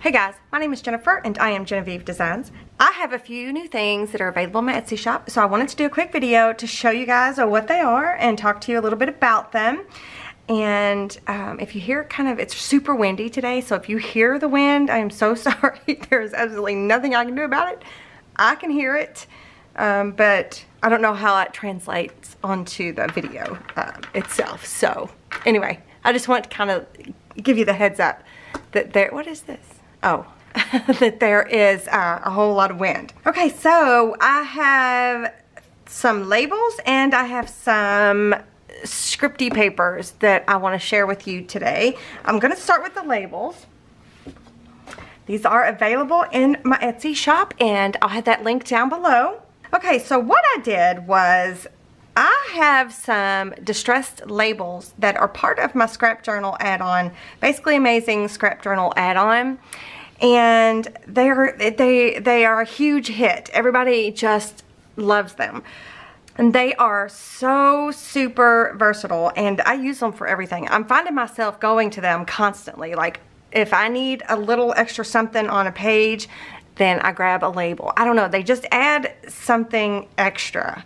Hey guys, my name is Jennifer and I am Genevieve Designs. I have a few new things that are available in my Etsy shop, so I wanted to do a quick video to show you guys what they are and talk to you a little bit about them. And if you hear it's super windy today, so if you hear the wind, I am so sorry. There is absolutely nothing I can do about it. I can hear it, but I don't know how it translates onto the video itself. So anyway, I just want to kind of give you the heads up that there, what is this? Oh, that there is a whole lot of wind. Okay, so I have some labels and I have some scripty papers that I want to share with you today. I'm going to start with the labels. These are available in my Etsy shop and I'll have that link down below. Okay, so what I did was I have some distressed labels that are part of my scrap journal add-on, Basically Amazing Scrap Journal add-on, and they are a huge hit. Everybody just loves them, and they are so super versatile, and I use them for everything. I'm finding myself going to them constantly. Like if I need a little extra something on a page, then I grab a label. I don't know, they just add something extra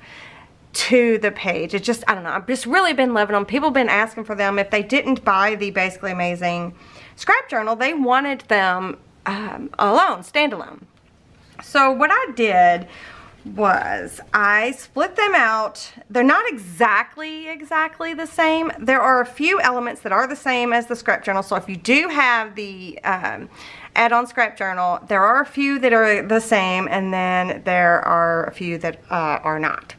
to the page. It's just, I don't know, I've just really been loving them. People have been asking for them. If they didn't buy the Basically Amazing Scrap Journal, they wanted them alone, standalone. So what I did was I split them out. They're not exactly the same. There are a few elements that are the same as the scrap journal. So if you do have the add-on scrap journal, there are a few that are the same, and then there are a few that are not.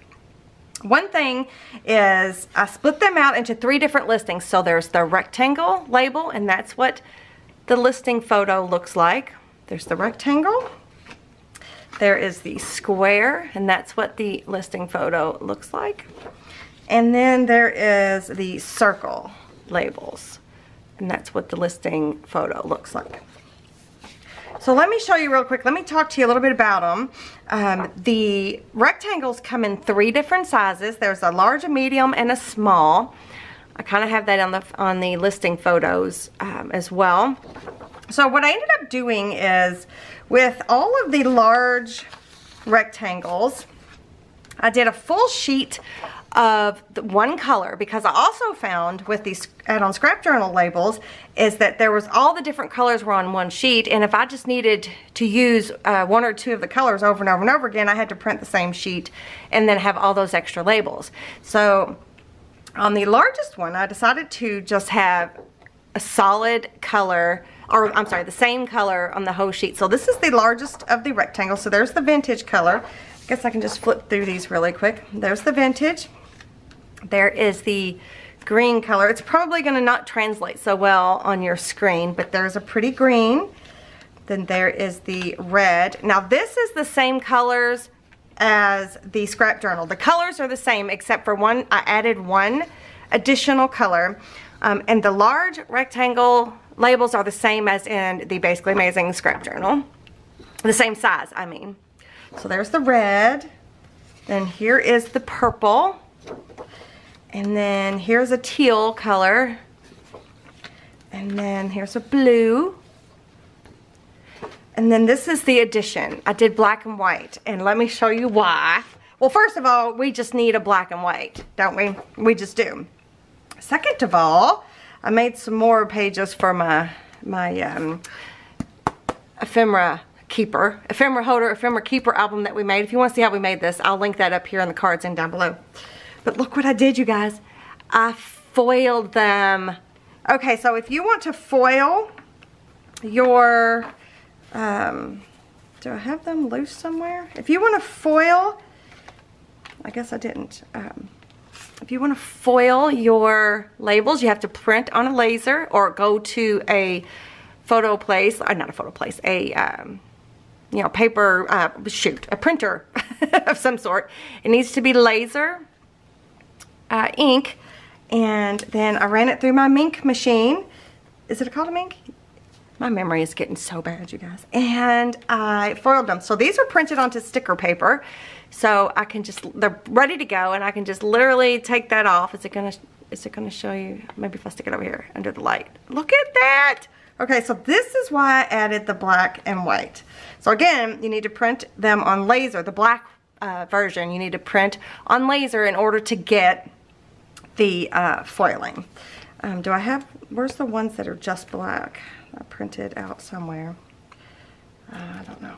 One thing is I split them out into three different listings. So there's the rectangle label, and that's what the listing photo looks like. There's the rectangle. There is the square, and that's what the listing photo looks like. And then there is the circle labels, and that's what the listing photo looks like. So let me show you real quick. Let me talk to you a little bit about them. The rectangles come in three different sizes. There's a large, a medium, and a small. I kind of have that on the listing photos as well. So what I ended up doing is with all of the large rectangles, I did a full sheet of one color, because I also found with these add-on scrap journal labels is that there was all the different colors were on one sheet, and if I just needed to use one or two of the colors over and over and over again, I had to print the same sheet and then have all those extra labels. So on the largest one, I decided to just have a solid color, or I'm sorry, the same color on the whole sheet. So this is the largest of the rectangles. So there's the vintage color. I guess I can just flip through these really quick. There's the vintage. There is the green color. It's probably going to not translate so well on your screen, but there's a pretty green. Then there is the red. Now this is the same colors as the scrap journal. The colors are the same except for one. I added one additional color, and the large rectangle labels are the same as in the Basically Amazing Scrap Journal. The same size, I mean. So there's the red, then here is the purple, and then here's a teal color, and then here's a blue, and then this is the addition. I did black and white, and let me show you why. Well, first of all, we just need a black and white, don't we? We just do. Second of all, I made some more pages for my ephemera keeper, ephemera holder, ephemera keeper album that we made. If you want to see how we made this, I'll link that up here in the cards and down below. But look what I did, you guys. I foiled them. Okay, so if you want to foil your, do I have them loose somewhere? If you want to foil, I guess I didn't. If you want to foil your labels, you have to print on a laser or go to a photo place, or not a photo place, a, you know, paper, shoot, a printer of some sort. It needs to be laser ink, and then I ran it through my mink machine. Is it called a mink? My memory is getting so bad, you guys. And I foiled them. So these are printed onto sticker paper, so I can just, they're ready to go, and I can just literally take that off. Is it gonna show you? Maybe if I stick it over here under the light. Look at that. Okay, so this is why I added the black and white. So again, you need to print them on laser. The black version, you need to print on laser in order to get the foiling. Do I have, where's the ones that are just black? I printed out somewhere. I don't know.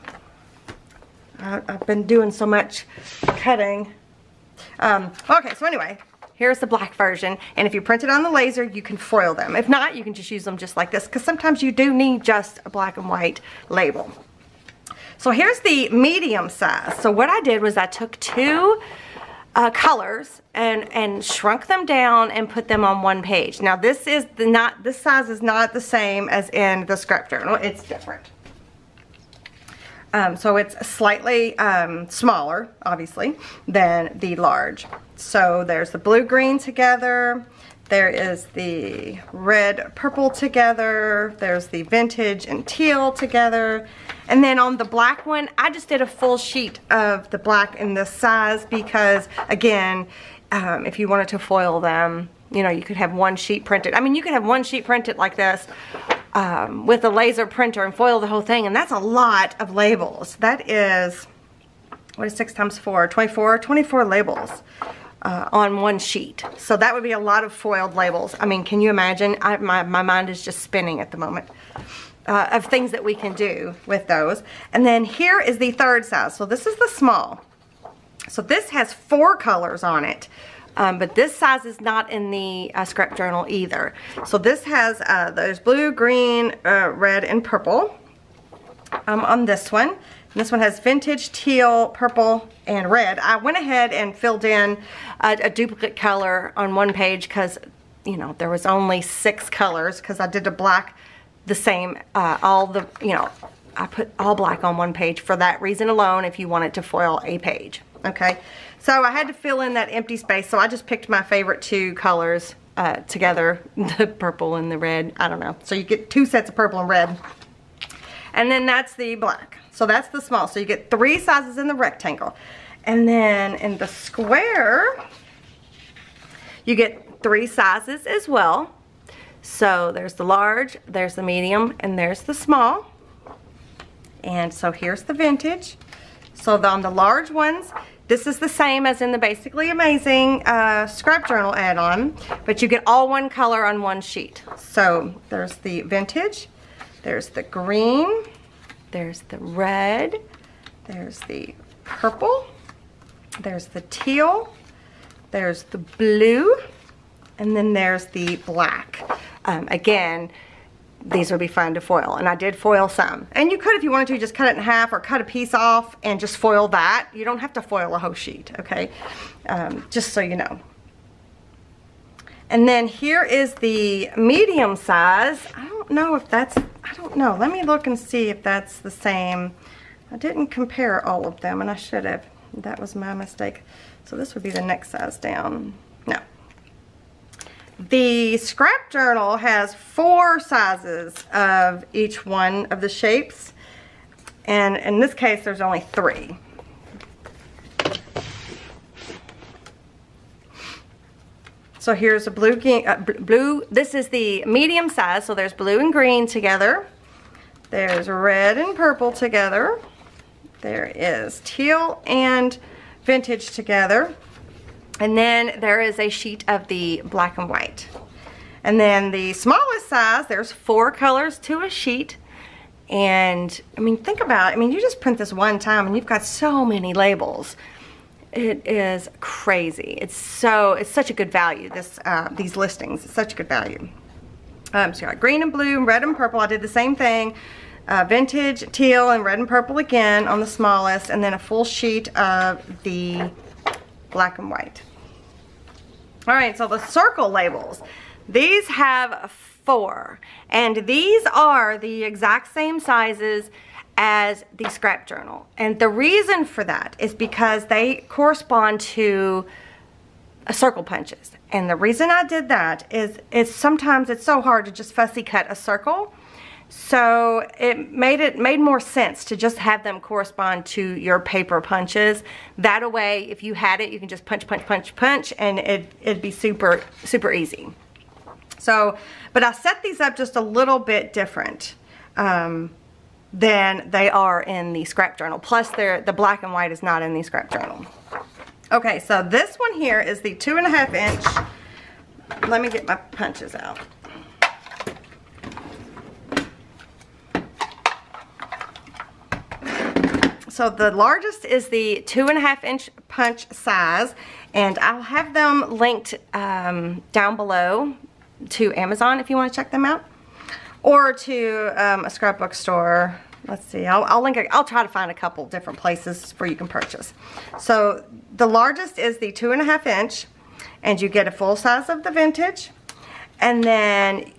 I've been doing so much cutting. Okay, so anyway, here's the black version, and if you print it on the laser, you can foil them. If not, you can just use them just like this, because sometimes you do need just a black and white label. So here's the medium size. So what I did was I took two colors and shrunk them down and put them on one page. Now this is not, this size is not the same as in the scrap journal. It's different. So it's slightly smaller, obviously, than the large. So there's the blue-green together, there is the red-purple together, there's the vintage and teal together, and then on the black one, I just did a full sheet of the black in this size because, again, if you wanted to foil them, you know, you could have one sheet printed. I mean, you could have one sheet printed like this, with a laser printer and foil the whole thing, and that's a lot of labels. That is, what is 6 times 4? 24? 24 labels on one sheet. So that would be a lot of foiled labels. I mean, can you imagine? My mind is just spinning at the moment of things that we can do with those. And then here is the third size. So this is the small. So this has 4 colors on it. But this size is not in the scrap journal either. So this has those blue, green, red, and purple on this one. And this one has vintage, teal, purple, and red. I went ahead and filled in a duplicate color on one page because, you know, there was only 6 colors because I did the black the same, all the, you know, I put all black on one page for that reason alone if you wanted to foil a page, okay? So I had to fill in that empty space, so I just picked my favorite 2 colors together, the purple and the red, I don't know. So you get 2 sets of purple and red. And then that's the black. So that's the small. So you get 3 sizes in the rectangle. And then in the square, you get 3 sizes as well. So there's the large, there's the medium, and there's the small. And so here's the vintage. So on the large ones, this is the same as in the Basically Amazing Scrap Journal add-on, but you get all one color on one sheet. So there's the vintage, there's the green, there's the red, there's the purple, there's the teal, there's the blue, and then there's the black. Again, these would be fun to foil, and I did foil some. And you could, if you wanted to, just cut it in half or cut a piece off and just foil that. You don't have to foil a whole sheet, okay? Just so you know. And then here is the medium size. I don't know if that's, I don't know. Let me look and see if that's the same. I didn't compare all of them, and I should have. That was my mistake. So this would be the next size down. No. The scrap journal has 4 sizes of each one of the shapes, and in this case there's only 3. So here's a blue, this is the medium size, so there's blue and green together, there's red and purple together, there is teal and vintage together. And then there is a sheet of the black and white. And then the smallest size, there's 4 colors to a sheet. And I mean, think about it. I mean, you just print this one time and you've got so many labels. It is crazy. It's so, it's such a good value, this these listings. It's such a good value. So you got green and blue, red and purple. I did the same thing. Vintage, teal, and red and purple again on the smallest. And then a full sheet of the black and white. All right, so the circle labels, these have 4, and these are the exact same sizes as the scrap journal. And the reason for that is because they correspond to circle punches. And the reason I did that is sometimes it's so hard to just fussy cut a circle. So it made more sense to just have them correspond to your paper punches. That way, if you had it, you can just punch, punch, punch, punch, and it'd be super, super easy. So, but I set these up just a little bit different than they are in the scrap journal. Plus, the black and white is not in the scrap journal. Okay, so this one here is the 2.5 inch. Let me get my punches out. So the largest is the 2.5 inch punch size, and I'll have them linked down below to Amazon if you want to check them out, or to a scrapbook store. Let's see, I'll link it. I'll try to find a couple different places where you can purchase. So the largest is the 2.5 inch, and you get a full size of the vintage. And then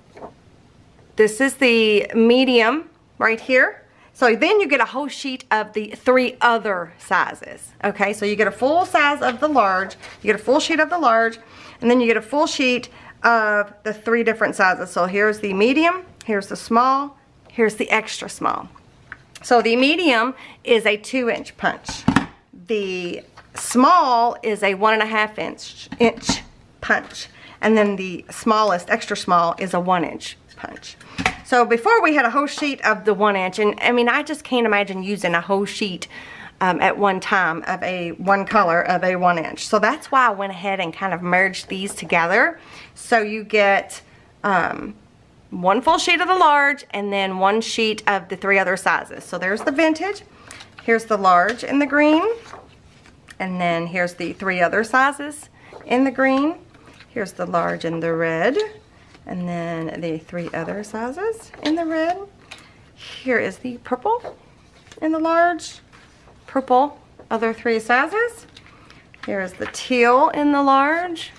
this is the medium right here. So then you get a whole sheet of the three other sizes. Okay, so you get a full size of the large, you get a full sheet of the large, and then you get a full sheet of the three different sizes. So here's the medium, here's the small, here's the extra small. So the medium is a 2 inch punch. The small is a 1.5 inch punch. And then the smallest, extra small, is a 1 inch punch. So before we had a whole sheet of the 1 inch, and I mean, I just can't imagine using a whole sheet at one time of one color of a 1 inch. So that's why I went ahead and kind of merged these together. So you get one full sheet of the large and then one sheet of the three other sizes. So there's the vintage, here's the large in the green, and then here's the three other sizes in the green, here's the large in the red, and then the three other sizes in the red. Here is the purple in the large, purple, other three sizes. Here is the teal in the large,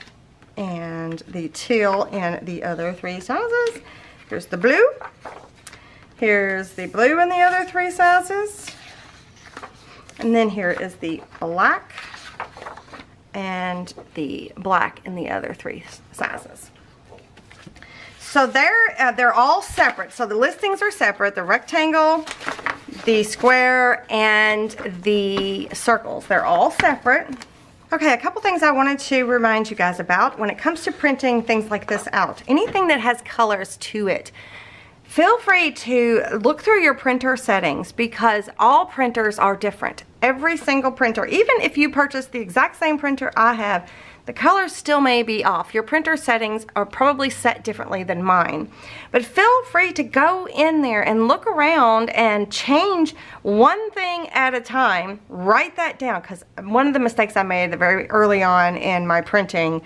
and the teal in the other three sizes. Here's the blue. Here's the blue in the other three sizes. And then here is the black, and the black in the other three sizes. So they're all separate. So the listings are separate, the rectangle, the square, and the circles. They're all separate. Okay, a couple things I wanted to remind you guys about when it comes to printing things like this out. Anything that has colors to it, feel free to look through your printer settings, because all printers are different. Every single printer, even if you purchase the exact same printer I have, the colors still may be off. Your printer settings are probably set differently than mine. But feel free to go in there and look around and change one thing at a time. Write that down, because one of the mistakes I made very early on in my printing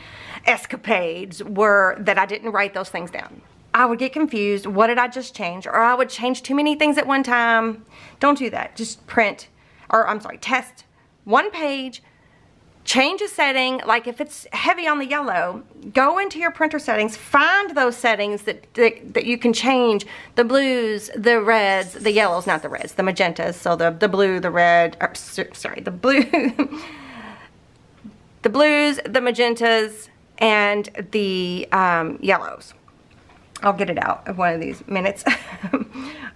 escapades were that I didn't write those things down. I would get confused. What did I just change? Or I would change too many things at one time. Don't do that. Just print, or I'm sorry, test one page. Change a setting, like if it's heavy on the yellow, go into your printer settings, find those settings that you can change, the blues, the reds, the yellows, not the reds, the magentas, so the blue, the red, or, sorry, the blue, the blues, the magentas, and the yellows. I'll get it out in one of these minutes.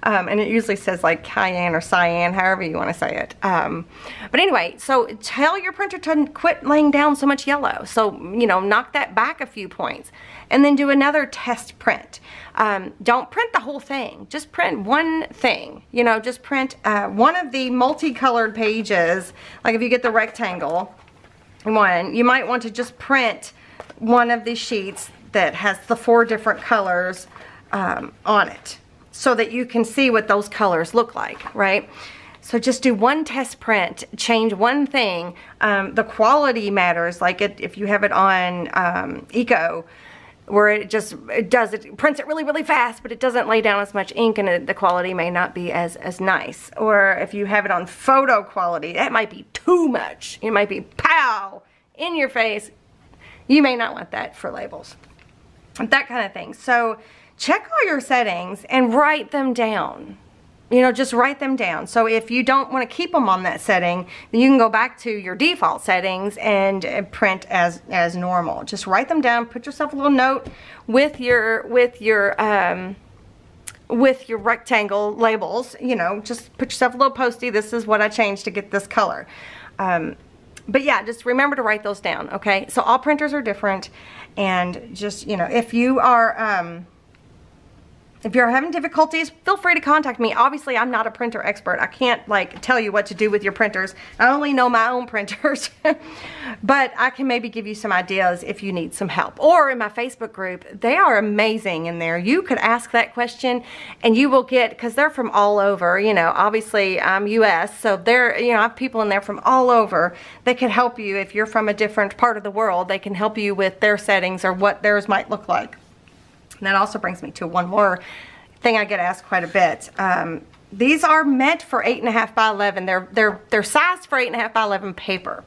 And it usually says like cayenne or cyan, however you want to say it. But anyway, so tell your printer to quit laying down so much yellow. So, you know, knock that back a few points. And then do another test print. Don't print the whole thing. Just print one thing. You know, just print one of the multicolored pages. Like if you get the rectangle one, you might want to just print one of the sheets that has the four different colors on it, so that you can see what those colors look like, right? So just do one test print, change one thing. The quality matters, like if you have it on Eco, where it prints it really, really fast, but it doesn't lay down as much ink, and the quality may not be as nice. Or if you have it on photo quality, that might be too much. It might be pow, in your face. You may not want that for labels. That kind of thing. So check all your settings and write them down. You know, just write them down. So if you don't want to keep them on that setting, then you can go back to your default settings and print as normal. Just write them down. Put yourself a little note with your rectangle labels. You know, just put yourself a little postie. This is what I changed to get this color. But yeah, just remember to write those down, okay? So all printers are different, and just, you know, if you're having difficulties, feel free to contact me. Obviously, I'm not a printer expert. I can't, like, tell you what to do with your printers. I only know my own printers. But I can maybe give you some ideas if you need some help. Or in my Facebook group, they are amazing in there. You could ask that question, and you will get, because they're from all over. You know, obviously, I'm U.S., so they're, you know, I have people in there from all over. They could help you if you're from a different part of the world. They can help you with their settings or what theirs might look like. And that also brings me to one more thing I get asked quite a bit. These are meant for 8.5 by 11. They're sized for 8.5 by 11 paper.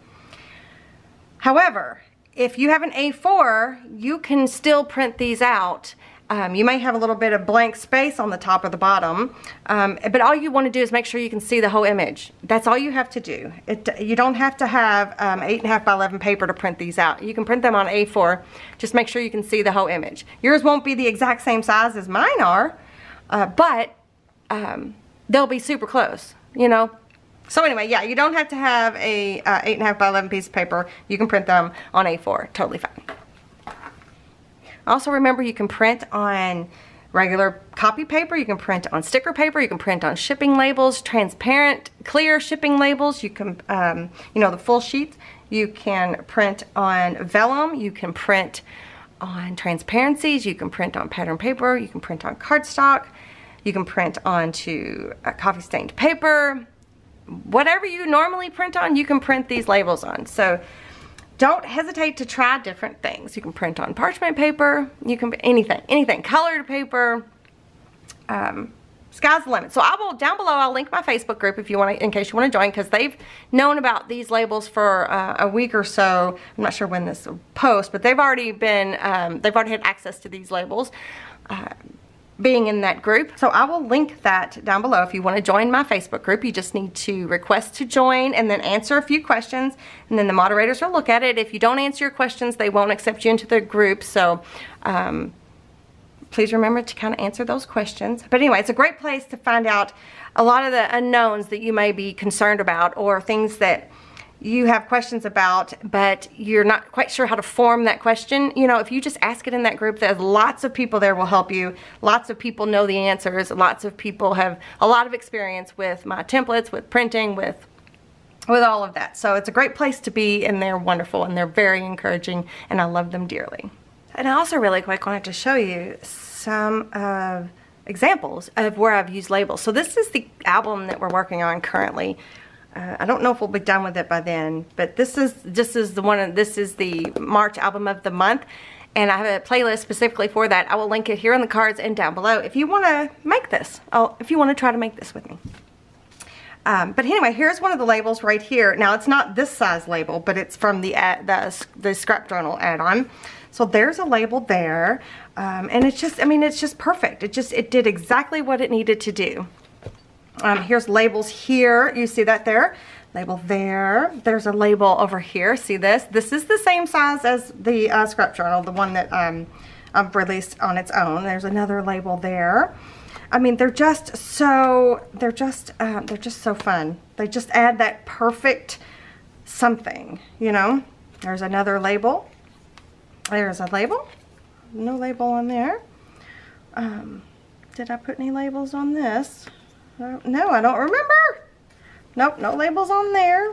However, if you have an A4, you can still print these out. You may have a little bit of blank space on the top or the bottom, but all you want to do is make sure you can see the whole image. That's all you have to do. You don't have to have 8.5 by 11 paper to print these out. You can print them on A4. Just make sure you can see the whole image. Yours won't be the exact same size as mine are, but they'll be super close, you know. So anyway, yeah, you don't have to have a 8.5 by 11 piece of paper. You can print them on A4, totally fine. Also remember, you can print on regular copy paper, you can print on sticker paper, you can print on shipping labels, transparent, clear shipping labels, you can, you know, the full sheet, you can print on vellum, you can print on transparencies, you can print on pattern paper, you can print on cardstock, you can print onto coffee stained paper, whatever you normally print on, you can print these labels on. So don't hesitate to try different things. You can print on parchment paper. You can anything, colored paper. Sky's the limit. So I will, down below, I'll link my Facebook group if you want to, in case you want to join, because they've known about these labels for a week or so. I'm not sure when this will post, but they've already been, they've already had access to these labels, being in that group. So I will link that down below. If you want to join my Facebook group, you just need to request to join and then answer a few questions, and then the moderators will look at it. If you don't answer your questions, they won't accept you into the group. So please remember to kind of answer those questions. But anyway, it's a great place to find out a lot of the unknowns that you may be concerned about, or things that you have questions about, but you're not quite sure how to form that question. You know, if you just ask it in that group, there's lots of people there will help you. Lots of people know the answers. Lots of people have a lot of experience with my templates, with printing, with all of that. So it's a great place to be, and they're wonderful, and they're very encouraging, and I love them dearly. And I also really quick wanted to show you some of examples of where I've used labels. So this is the album that we're working on currently. I don't know if we'll be done with it by then, but this is the one. This is the March album of the month, and I have a playlist specifically for that. I will link it here in the cards and down below if you want to make this. Oh, if you want to try to make this with me. But anyway, here's one of the labels right here. Now it's not this size label, but it's from the Scrap Journal add-on. So there's a label there, and it's just, I mean, it's just perfect. It did exactly what it needed to do. Here's labels here. You see that there? Label there. There's a label over here. See this? This is the same size as the Scrap Journal, the one that I've released on its own. There's another label there. I mean, they're just so fun. They just add that perfect something, you know? There's another label. There's a label. No label on there. Did I put any labels on this? No, I don't remember. Nope, no labels on there.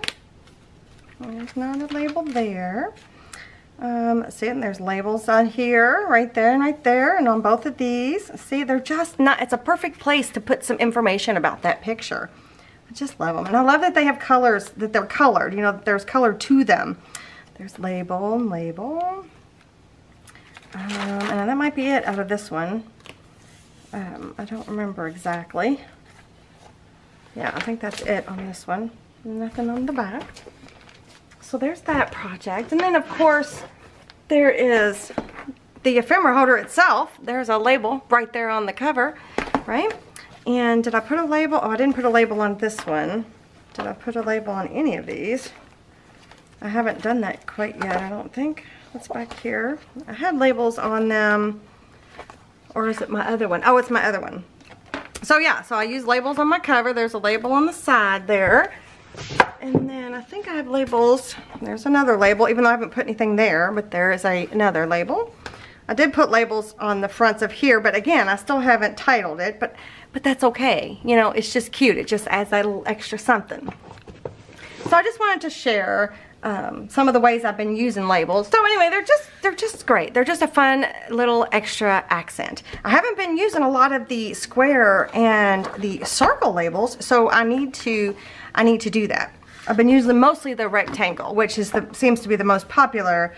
There's not a label there. See, and there's labels on here, right there and right there, and on both of these. See, they're just not, it's a perfect place to put some information about that picture. I just love them. And I love that they have colors, that they're colored, you know, that there's color to them. There's label, label. And that might be it out of this one. I don't remember exactly. Yeah, I think that's it on this one. Nothing on the back. So there's that project. And then, of course, there is the ephemera holder itself. There's a label right there on the cover, right? And did I put a label? Oh, I didn't put a label on this one. Did I put a label on any of these? I haven't done that quite yet, I don't think. What's back here? I had labels on them. Or is it my other one? Oh, it's my other one. So yeah, so I use labels on my cover. There's a label on the side there. And then I think I have labels. There's another label, even though I haven't put anything there, but there is another label. I did put labels on the fronts of here, but again, I still haven't titled it, but that's okay. You know, it's just cute. It just adds that little extra something. So I just wanted to share some of the ways I've been using labels. So anyway, they're just great. They're just a fun little extra accent. I haven't been using a lot of the square and the circle labels, so I need to do that. I've been using mostly the rectangle, which is seems to be the most popular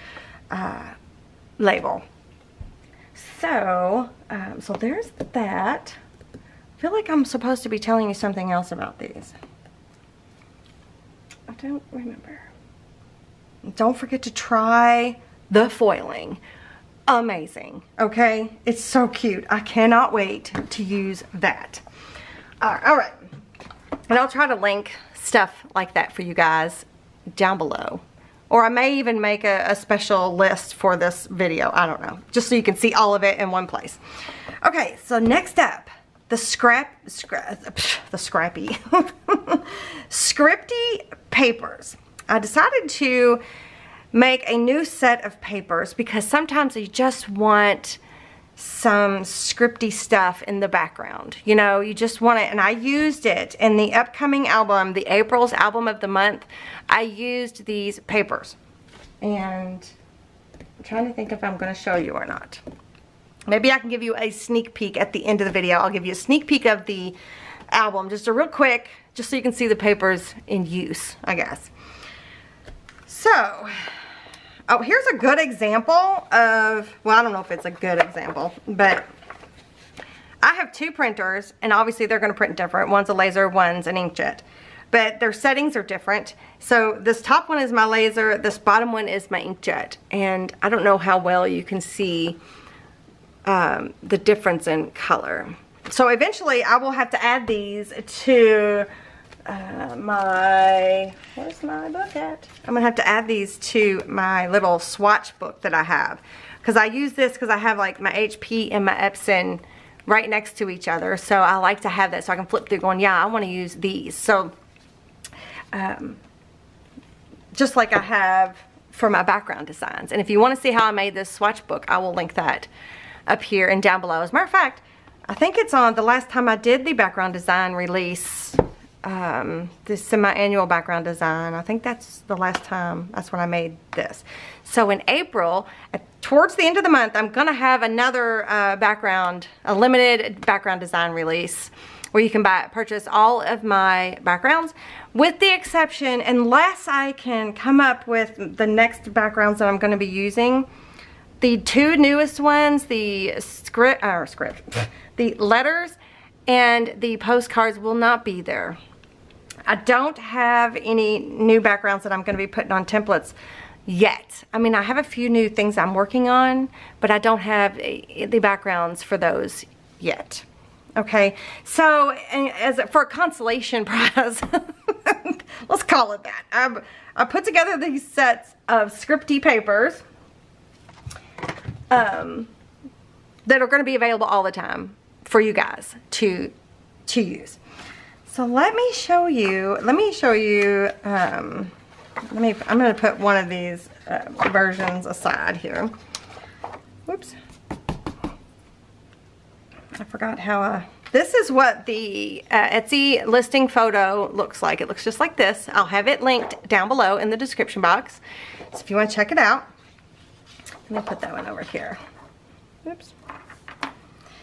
label. So, so there's that. I feel like I'm supposed to be telling you something else about these. I don't remember. Don't forget to try the foiling. Amazing, okay? It's so cute. I cannot wait to use that. All right, and I'll try to link stuff like that for you guys down below. Or I may even make a special list for this video. I don't know. Just so you can see all of it in one place. Okay, so next up, the scripty papers. I decided to make a new set of papers because sometimes you just want some scripty stuff in the background. You know, you just want it, and I used it in the upcoming album, the April's album of the month. I used these papers, and I'm trying to think if I'm going to show you or not. Maybe I can give you a sneak peek at the end of the video. I'll give you a sneak peek of the album, just a real quick, just so you can see the papers in use, I guess. So, oh, here's a good example of, well, I don't know if it's a good example, but I have two printers, and obviously they're going to print different. One's a laser, one's an inkjet, but their settings are different. So this top one is my laser, this bottom one is my inkjet, and I don't know how well you can see the difference in color. So eventually I will have to add these to where's my book at? I'm gonna have to add these to my little swatch book that I have, because I use this because I have like my HP and my Epson right next to each other, so I like to have that so I can flip through going, yeah, I want to use these. So just like I have for my background designs. And if you want to see how I made this swatch book, I will link that up here and down below. As a matter of fact, I think it's on the last time I did the background design release, this semi-annual background design. I think that's the last time, that's when I made this. So in April, towards the end of the month, I'm gonna have another a limited background design release where you can purchase all of my backgrounds, with the exception, unless I can come up with the next backgrounds that I'm gonna be using, the two newest ones, the the letters and the postcards will not be there. I don't have any new backgrounds that I'm going to be putting on templates yet. I mean, I have a few new things I'm working on, but I don't have the backgrounds for those yet. Okay, so for a consolation prize, let's call it that. I put together these sets of scripty papers that are going to be available all the time for you guys to use. So let me show you, I'm gonna put one of these versions aside here. Whoops. I forgot how this is what the Etsy listing photo looks like. It looks just like this. I'll have it linked down below in the description box. So if you wanna check it out, let me put that one over here. Oops.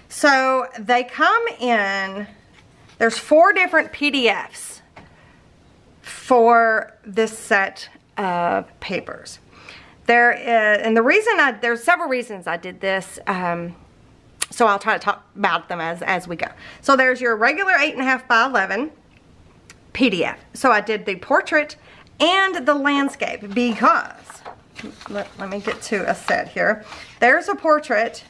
So they come in, there's 4 different PDFs for this set of papers. There is, and the reason there's several reasons I did this, so I'll try to talk about them as we go. So there's your regular 8.5 by 11 PDF. So I did the portrait and the landscape because, let me get to a set here. There's a portrait,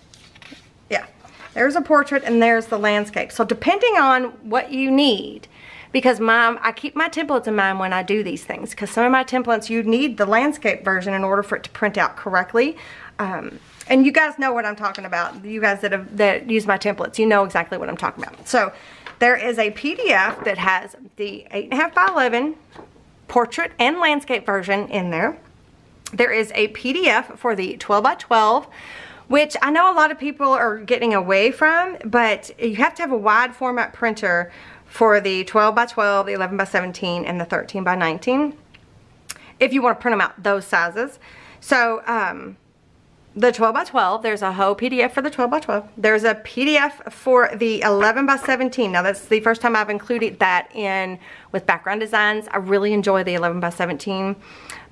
yeah. There's a portrait and there's the landscape. So depending on what you need, because I keep my templates in mind when I do these things, because some of my templates, you need the landscape version in order for it to print out correctly. And you guys know what I'm talking about. You guys that use my templates, you know exactly what I'm talking about. So there is a PDF that has the 8.5 by 11 portrait and landscape version in there. There is a PDF for the 12x12, which I know a lot of people are getting away from, but you have to have a wide format printer for the 12x12, the 11x17, and the 13x19 if you want to print them out those sizes. So the 12x12, there's a whole PDF for the 12x12. There's a PDF for the 11x17. Now that's the first time I've included that in with background designs. I really enjoy the 11x17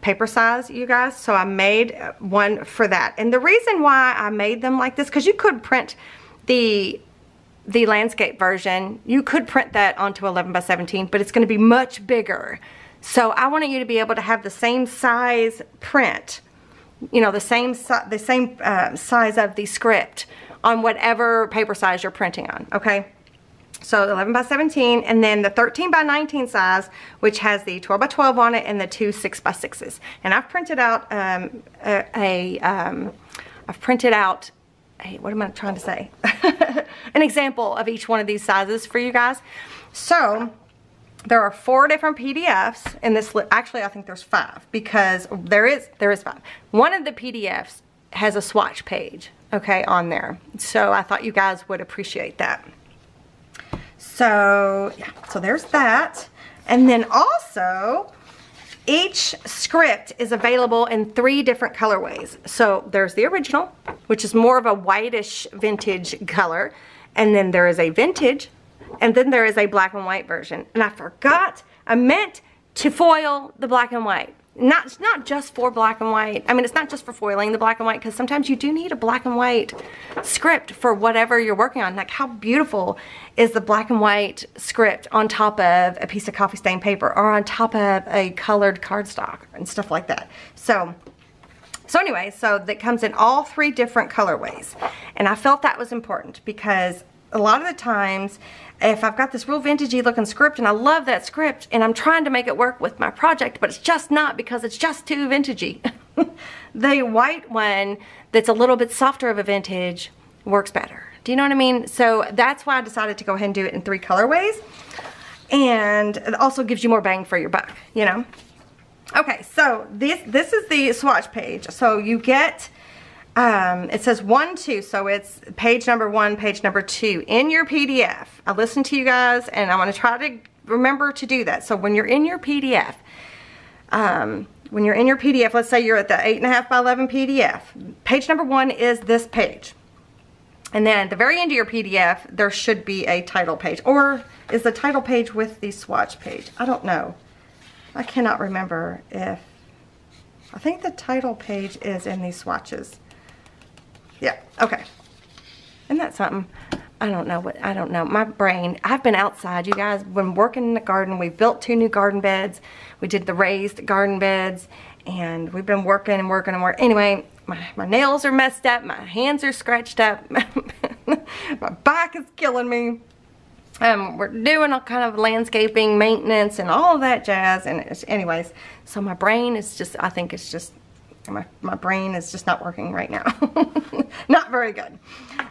paper size, you guys. So I made one for that. And the reason why I made them like this, because you could print the landscape version, you could print that onto 11x17, but it's going to be much bigger. So I wanted you to be able to have the same size print, you know, the same size of the script on whatever paper size you're printing on, okay? So 11x17, and then the 13x19 size, which has the 12x12 on it and the two 6x6s. And I've printed out an example of each one of these sizes for you guys. So there are 4 different PDFs in this list. Actually, I think there's 5, because there is 5. One of the PDFs has a swatch page, okay, on there. So I thought you guys would appreciate that. So yeah, so there's that. And then also, each script is available in 3 different colorways. So there's the original, which is more of a whitish vintage color. And then there is a vintage. And then there is a black and white version. And I forgot, I meant to foil the black and white. Not just for black and white. I mean, it's not just for foiling the black and white, because sometimes you do need a black and white script for whatever you're working on. Like, how beautiful is the black and white script on top of a piece of coffee stained paper or on top of a colored cardstock and stuff like that. So anyway, so that comes in all 3 different colorways. And I felt that was important, because a lot of the times, if I've got this real vintagey looking script and I love that script and I'm trying to make it work with my project, but it's just not, because it's just too vintagey. The white one that's a little bit softer of a vintage works better. Do you know what I mean? So that's why I decided to go ahead and do it in 3 colorways. And it also gives you more bang for your buck, you know? Okay, so this is the swatch page. So you get... it says 1, 2, so it's page number 1, page number 2 in your PDF. I listened to you guys, and I want to try to remember to do that. So when you're in your PDF, let's say you're at the 8.5 by 11 PDF. Page number 1 is this page, and then at the very end of your PDF, there should be a title page. Or is the title page with the swatch page? I don't know. I cannot remember if. I think the title page is in these swatches. Yeah, okay. Isn't that something? I don't know. My brain, I've been outside, you guys, when working in the garden. We built 2 new garden beds. We did the raised garden beds, and we've been working and working and working. Anyway, my nails are messed up. My hands are scratched up. My back is killing me. We're doing all kind of landscaping, maintenance, and all of that jazz. And anyways, so my brain is just, I think it's just, my brain is just not working right now. Not very good.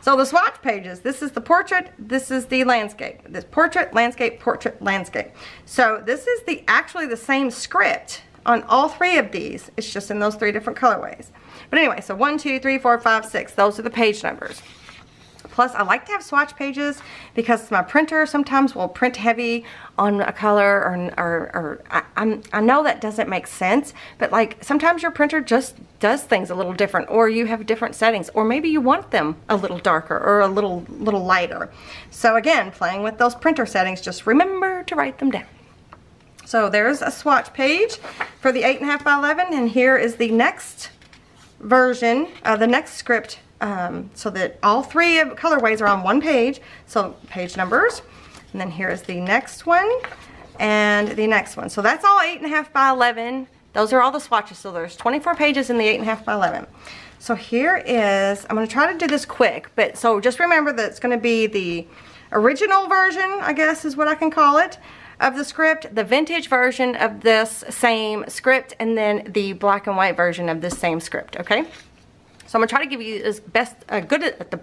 So the swatch pages, this is the portrait, this is the landscape. This portrait, landscape, portrait, landscape. So this is the actually the same script on all 3 of these. It's just in those 3 different colorways. But anyway, so 1, 2, 3, 4, 5, 6. Those are the page numbers. Plus, I like to have swatch pages because my printer sometimes will print heavy on a color, or I know that doesn't make sense, but like sometimes your printer just does things a little different, or you have different settings, or maybe you want them a little darker or a little lighter. So again, playing with those printer settings, just remember to write them down. So there's a swatch page for the 8.5 by 11, and here is the next version, the next script. So that all 3 of colorways are on 1 page. So page numbers, and then here is the next one and the next one. So that's all 8.5 by 11. Those are all the swatches. So there's 24 pages in the 8.5 by 11. So here is, I'm going to try to do this quick, but so just remember that it's going to be the original version, I guess is what I can call it, of the script, the vintage version of this same script, and then the black and white version of this same script. Okay. So I'm gonna try to give you as best, the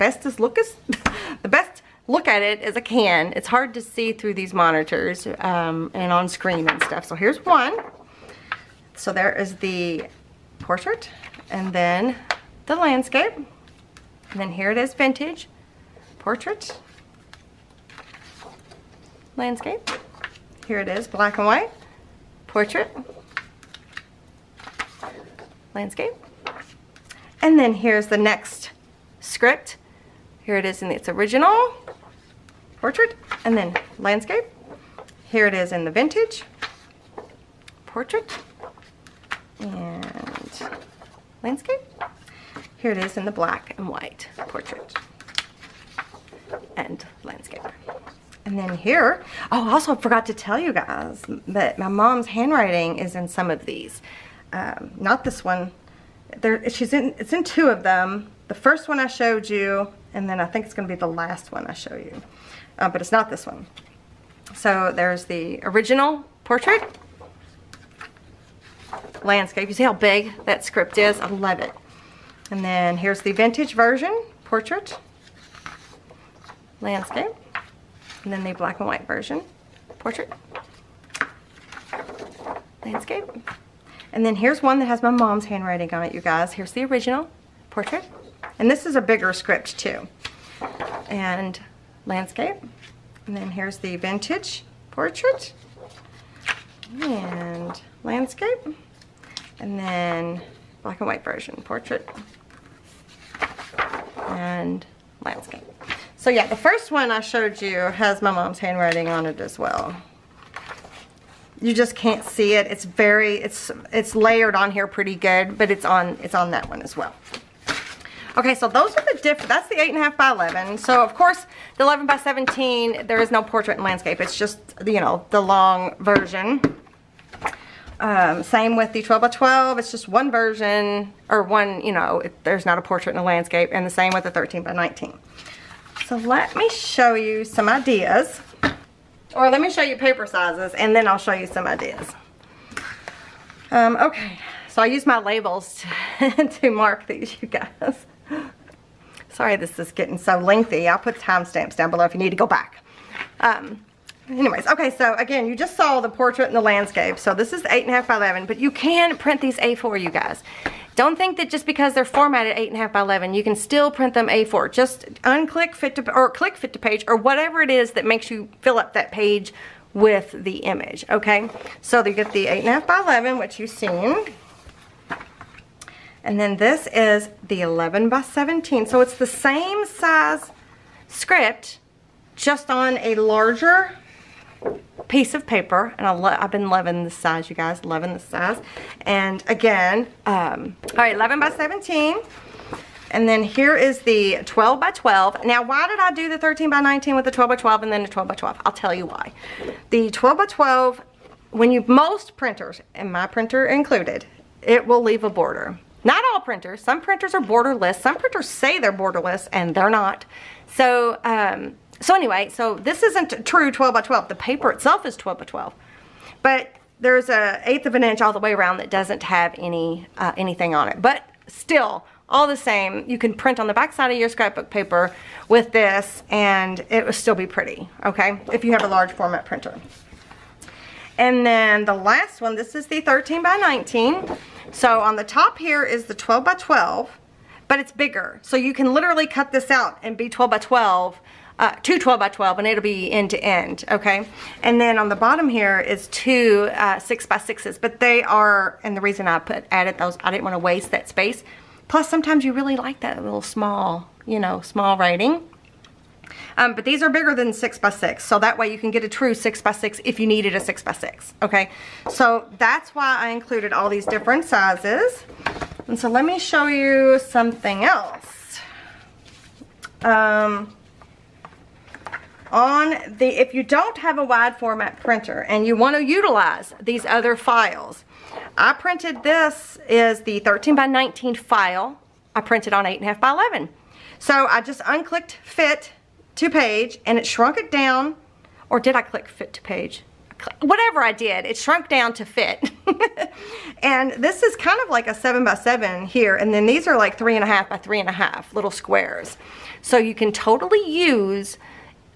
best look at it as I can. It's hard to see through these monitors and on screen and stuff. So here's one, So there is the portrait, and then the landscape, and then here it is, vintage, portrait, landscape. Here it is, black and white, portrait, landscape. And then here's the next script. Here it is in its original, portrait, and then landscape. Here it is in the vintage, portrait, and landscape. Here it is in the black and white, portrait, and landscape. And then here, oh, also I forgot to tell you guys that my mom's handwriting is in some of these. Not this one. It's in two of them. The first one I showed you, and then I think it's going to be the last one I show you. But it's not this one. So there's the original portrait, landscape. You see how big that script is? I love it. And then here's the vintage version, portrait, landscape. And then the black and white version, portrait, landscape. And then here's one that has my mom's handwriting on it, you guys. Here's the original, portrait. And this is a bigger script too. And landscape. And then here's the vintage, portrait, and landscape. And then black and white version, portrait, and landscape. So yeah, the first one I showed you has my mom's handwriting on it as well. You just can't see it. It's very, it's layered on here pretty good, but it's on that one as well. Okay, so those are the different, that's the 8.5 by 11. So of course, the 11 by 17, there is no portrait and landscape. It's just, you know, the long version. Same with the 12 by 12. It's just one version or one, you know, there's not a portrait and a landscape, and the same with the 13 by 19. So let me show you some ideas, or let me show you paper sizes, and then I'll show you some ideas. Okay, so I use my labels to mark these, you guys. Sorry, this is getting so lengthy. I'll put timestamps down below if you need to go back. Anyways, okay, so again, you just saw the portrait and the landscape. So this is 8.5 by 11, but you can print these A4, you guys. Don't think that just because they're formatted 8.5 by 11, you can still print them A4. Just unclick fit to, or click fit to page, or whatever it is that makes you fill up that page with the image, okay? So you get the 8.5 by 11, which you've seen. And then this is the 11 by 17. So it's the same size script, just on a larger piece of paper, and I've been loving this size, you guys, loving this size. And again, all right, 11 by 17, and then here is the 12 by 12. Now, why did I do the 13 by 19 with the 12 by 12 and then the 12 by 12? I'll tell you why. The 12 by 12, when you, most printers, and my printer included, it will leave a border. Not all printers, some printers are borderless, some printers say they're borderless, and they're not. So, so anyway, so this isn't true 12 by 12. The paper itself is 12 by 12. But there's a 1/8 of an inch all the way around that doesn't have any anything on it. But still, all the same, you can print on the back side of your scrapbook paper with this, and it will still be pretty, okay, if you have a large format printer. And then the last one, this is the 13 by 19. So on the top here is the 12 by 12, but it's bigger. So you can literally cut this out and be 12 by 12. Two 12 by 12, and it'll be end to end, okay? And then on the bottom here is two 6 by 6s, but they are, and the reason I added those, I didn't want to waste that space. Plus, sometimes you really like that little small, you know, small writing. But these are bigger than 6 by 6, so that way you can get a true 6 by 6 if you needed a 6 by 6, okay? So that's why I included all these different sizes. And so let me show you something else. If you don't have a wide format printer and you want to utilize these other files, I printed, this is the 13 by 19 file. I printed on 8.5 by 11. So I just unclicked fit to page and it shrunk it down, or did I click fit to page? Whatever I did, it shrunk down to fit. And this is kind of like a 7 by 7 here, and then these are like 3.5 by 3.5 little squares. So you can totally use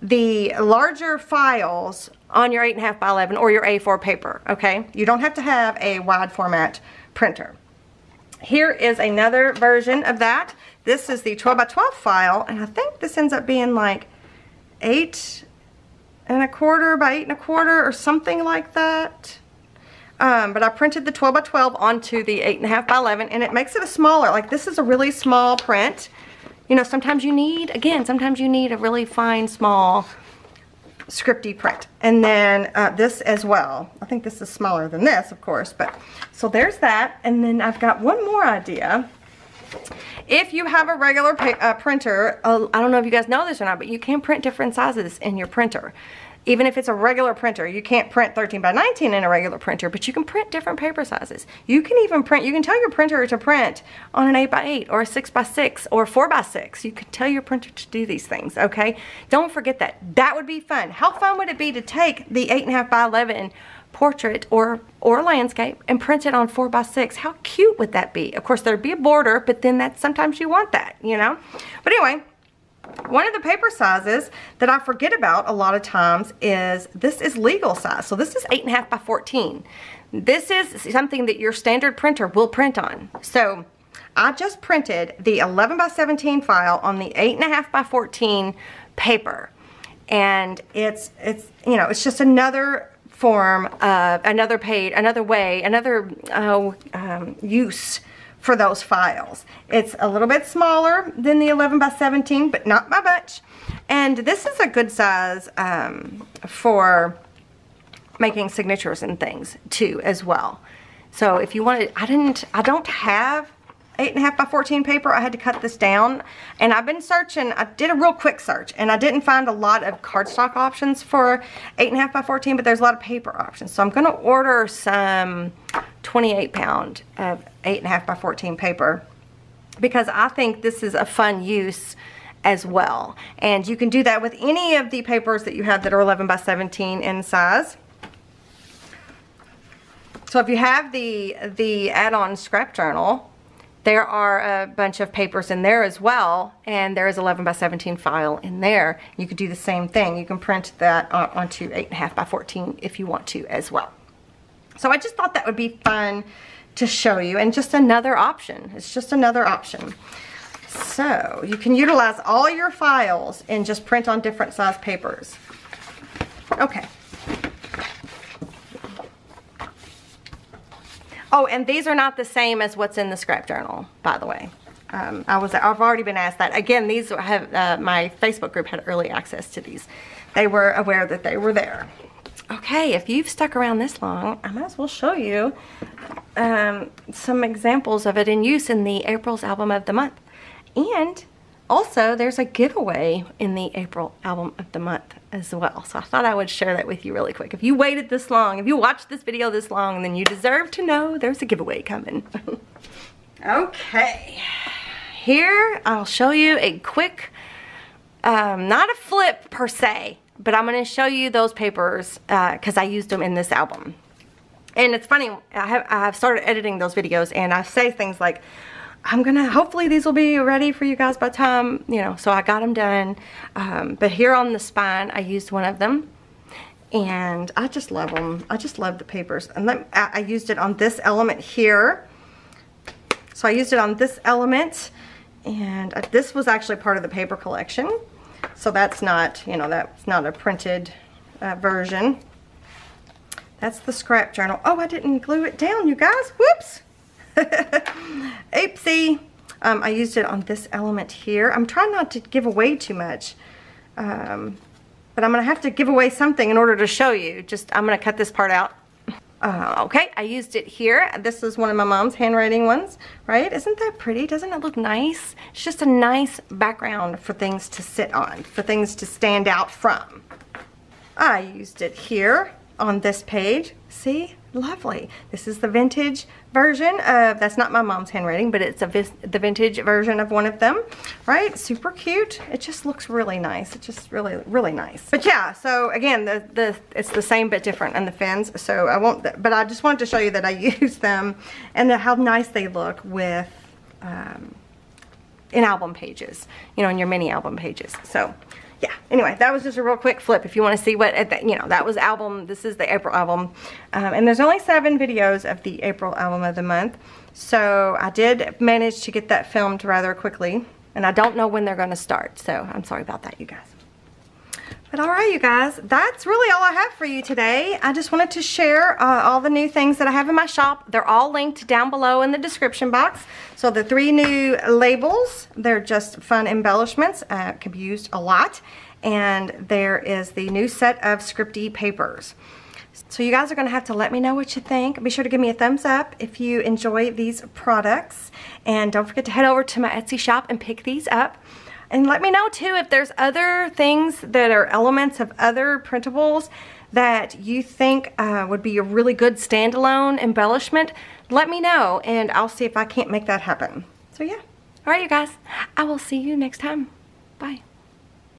the larger files on your 8.5 by 11 or your A4 paper, okay? You don't have to have a wide format printer. Here is another version of that. This is the 12 by 12 file, and I think this ends up being like 8 1/4 by 8 1/4 or something like that. But I printed the 12 by 12 onto the 8.5 by 11, and it makes it a smaller, like this is a really small print. You know, sometimes you need, again, sometimes you need a really fine, small, scripty print. And then this as well. I think this is smaller than this, of course, but so there's that. And then I've got one more idea. If you have a regular printer, I don't know if you guys know this or not, but you can print different sizes in your printer. Even if it's a regular printer, you can't print 13 by 19 in a regular printer, but you can print different paper sizes. You can even print, you can tell your printer to print on an 8 by 8 or a 6 by 6 or 4 by 6. You can tell your printer to do these things, okay? Don't forget that. That would be fun. How fun would it be to take the 8.5 by 11 portrait or landscape and print it on 4 by 6? How cute would that be? Of course, there'd be a border, but then that's, sometimes you want that, you know? But anyway, one of the paper sizes that I forget about a lot of times is, this is legal size. So this is 8.5 by 14. This is something that your standard printer will print on. So I just printed the 11 by 17 file on the 8.5 by 14 paper. And it's you know, it's just another form of, another use for those files. It's a little bit smaller than the 11 by 17, but not by much. And this is a good size for making signatures and things too, as well. So if you wanted, I don't have 8.5 by 14 paper. I had to cut this down, and I've been searching. I did a real quick search, and I didn't find a lot of cardstock options for 8.5 by 14, but there's a lot of paper options. So I'm gonna order some 28 pound of 8.5 by 14 paper, because I think this is a fun use as well. And you can do that with any of the papers that you have that are 11 by 17 in size. So if you have the add-on scrap journal, there are a bunch of papers in there as well, and there is 11 by 17 file in there. You could do the same thing. You can print that onto 8.5 by 14 if you want to as well. So I just thought that would be fun to show you, and just another option. It's just another option. So you can utilize all your files and just print on different size papers. Okay. Oh, and these are not the same as what's in the scrap journal, by the way. I've already been asked that. Again, these have, my Facebook group had early access to these. They were aware that they were there. Okay, if you've stuck around this long, I might as well show you some examples of it in use in the April's Album of the Month. And also, there's a giveaway in the April Album of the Month as well. So I thought I would share that with you really quick. If you waited this long, if you watched this video this long, then you deserve to know there's a giveaway coming. Okay, here I'll show you a quick, not a flip per se, but I'm going to show you those papers because I used them in this album. And it's funny, I have started editing those videos, and I say things like, I'm going to, hopefully these will be ready for you guys by the time, you know, so I got them done. But here on the spine, I used one of them, and I just love them. I just love the papers. And I used it on this element here. So I used it on this element, and this was actually part of the paper collection. So that's not, you know, that's not a printed version. That's the scrap journal. Oh, I didn't glue it down, you guys. Whoops. Oopsie. I used it on this element here. I'm trying not to give away too much, but I'm going to have to give away something in order to show you. Just, I'm going to cut this part out. Okay, I used it here. This is one of my mom's handwriting ones, right? Isn't that pretty? Doesn't it look nice? It's just a nice background for things to sit on, for things to stand out from. I used it here on this page. See? Lovely. This is the vintage version of, that's not my mom's handwriting, but it's the vintage version of one of them, right? Super cute. It just looks really nice. It's just really, really nice. But yeah, so again, it's the same but different on the fins. So I won't, but I just wanted to show you that I used them and how nice they look with, in album pages, you know, in your mini album pages. So yeah, anyway, that was just a real quick flip. If you want to see what, you know, that was album. This is the April album. And there's only 7 videos of the April album of the month. So I did manage to get that filmed rather quickly. And I don't know when they're going to start. So I'm sorry about that, you guys. But all right, you guys, that's really all I have for you today. I just wanted to share all the new things that I have in my shop. They're all linked down below in the description box. So the 3 new labels, they're just fun embellishments, can be used a lot. And there is the new set of Scripty papers. So you guys are going to have to let me know what you think. Be sure to give me a thumbs up if you enjoy these products. And don't forget to head over to my Etsy shop and pick these up. And let me know too if there's other things that are elements of other printables that you think would be a really good standalone embellishment. Let me know and I'll see if I can't make that happen. So yeah. All right, you guys. I will see you next time. Bye.